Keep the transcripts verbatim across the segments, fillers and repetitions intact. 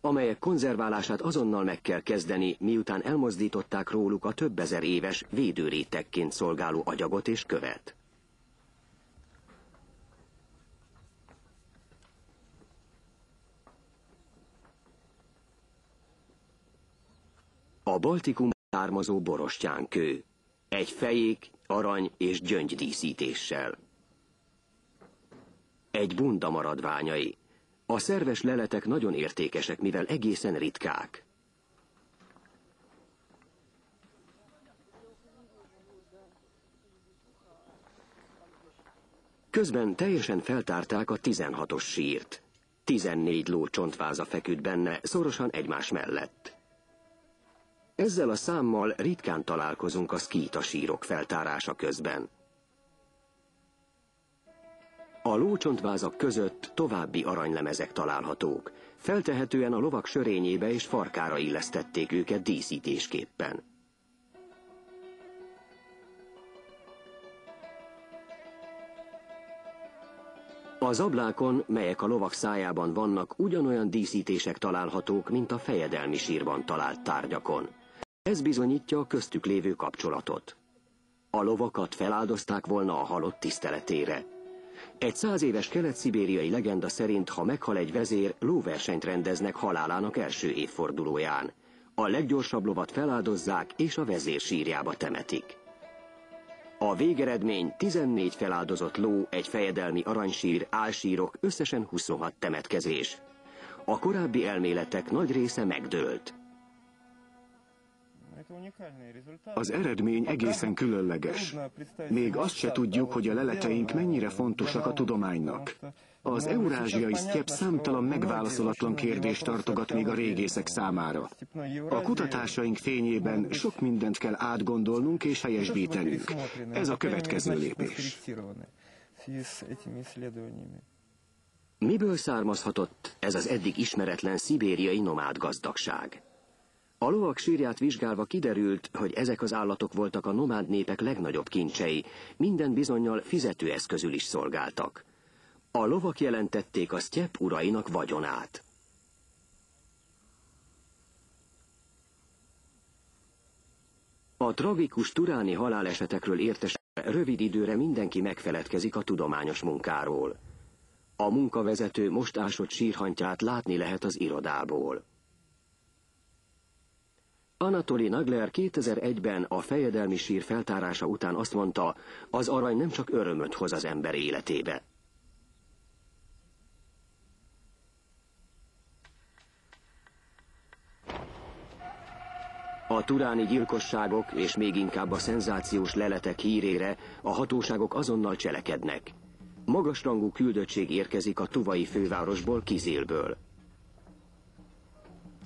amelyek konzerválását azonnal meg kell kezdeni, miután elmozdították róluk a több ezer éves védőrétegként szolgáló agyagot és követ. A Baltikum származó borostyánkő, egy fejék, arany és gyöngy díszítéssel. Egy bunda maradványai. A szerves leletek nagyon értékesek, mivel egészen ritkák. Közben teljesen feltárták a tizenhatos sírt. tizennégy ló csontváza feküdt benne, szorosan egymás mellett. Ezzel a számmal ritkán találkozunk a szkíta sírok feltárása közben. A lócsontvázak között további aranylemezek találhatók. Feltehetően a lovak sörényébe és farkára illesztették őket díszítésképpen. Az ablákon, melyek a lovak szájában vannak, ugyanolyan díszítések találhatók, mint a fejedelmi sírban talált tárgyakon. Ez bizonyítja a köztük lévő kapcsolatot. A lovakat feláldozták volna a halott tiszteletére. Egy száz éves kelet-szibériai legenda szerint, ha meghal egy vezér, lóversenyt rendeznek halálának első évfordulóján. A leggyorsabb lovat feláldozzák és a vezér sírjába temetik. A végeredmény tizennégy feláldozott ló, egy fejedelmi aranysír, álsírok, összesen huszonhat temetkezés. A korábbi elméletek nagy része megdőlt. Az eredmény egészen különleges. Még azt se tudjuk, hogy a leleteink mennyire fontosak a tudománynak. Az eurázsiai sztyepp számtalan megválaszolatlan kérdést tartogat még a régészek számára. A kutatásaink fényében sok mindent kell átgondolnunk és helyesbítenünk. Ez a következő lépés. Miből származhatott ez az eddig ismeretlen szibériai nomád gazdagság? A lovak sírját vizsgálva kiderült, hogy ezek az állatok voltak a nomád népek legnagyobb kincsei, minden bizonnyal fizetőeszközül is szolgáltak. A lovak jelentették a sztyepp urainak vagyonát. A tragikus turáni halálesetekről értesülve rövid időre mindenki megfeledkezik a tudományos munkáról. A munkavezető most ásott sírhantját látni lehet az irodából. Anatoly Nagler kétezer-egyben a fejedelmi sír feltárása után azt mondta, az arany nem csak örömöt hoz az ember életébe. A turáni gyilkosságok és még inkább a szenzációs leletek hírére a hatóságok azonnal cselekednek. Magasrangú küldöttség érkezik a tuvai fővárosból, Kizilből.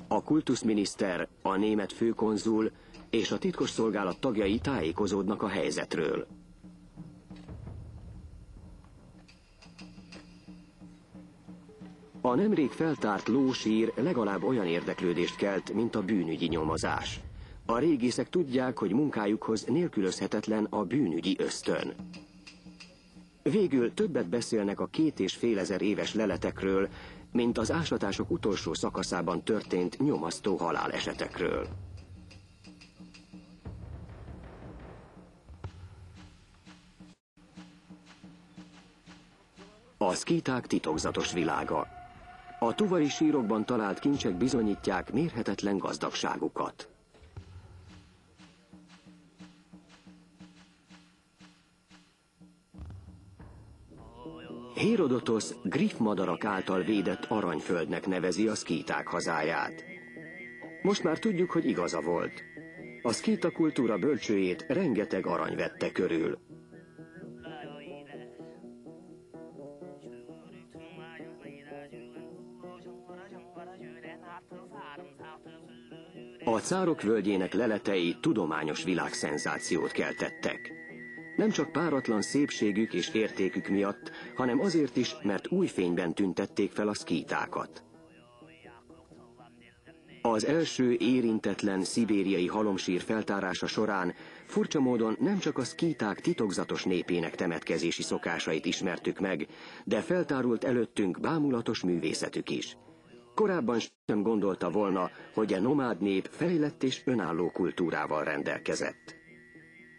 A kultuszminiszter, a német főkonzul és a titkosszolgálat tagjai tájékozódnak a helyzetről. A nemrég feltárt lósír legalább olyan érdeklődést kelt, mint a bűnügyi nyomozás. A régészek tudják, hogy munkájukhoz nélkülözhetetlen a bűnügyi ösztön. Végül többet beszélnek a két és fél ezer éves leletekről, mint az ásatások utolsó szakaszában történt nyomasztó halálesetekről. A szkíták titokzatos világa. A tuvari sírokban talált kincsek bizonyítják mérhetetlen gazdagságukat. Hérodotosz griffmadarak által védett aranyföldnek nevezi a szkíták hazáját. Most már tudjuk, hogy igaza volt. A szkíta kultúra bölcsőjét rengeteg arany vette körül. A cárok völgyének leletei tudományos világszenzációt keltettek. Nem csak páratlan szépségük és értékük miatt, hanem azért is, mert új fényben tüntették fel a szkítákat. Az első érintetlen szibériai halomsír feltárása során furcsa módon nem csak a szkíták titokzatos népének temetkezési szokásait ismertük meg, de feltárult előttünk bámulatos művészetük is. Korábban sem gondolta volna, hogy a nomád nép fejlett és önálló kultúrával rendelkezett.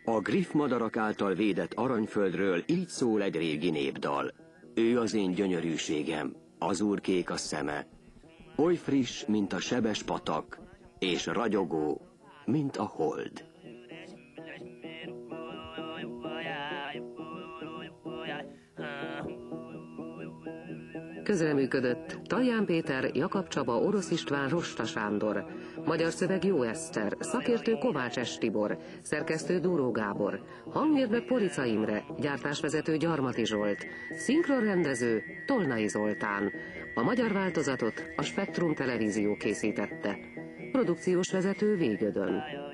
A griffmadarak által védett aranyföldről így szól egy régi népdal. Ő az én gyönyörűségem, az úr kék a szeme, oly friss, mint a sebes patak, és ragyogó, mint a hold. Közreműködött Taján Péter, Jakapcsaba, Orosz István, Rosta Sándor. Magyar szöveg Jó Eszter, szakértő Kovács Tibor, szerkesztő Dúró Gábor, hangmérnök Polica Imre, gyártásvezető Gyarmati Zsolt, szinkronrendező Tolnai Zoltán. A magyar változatot a Spektrum Televízió készítette. Produkciós vezető Végödön.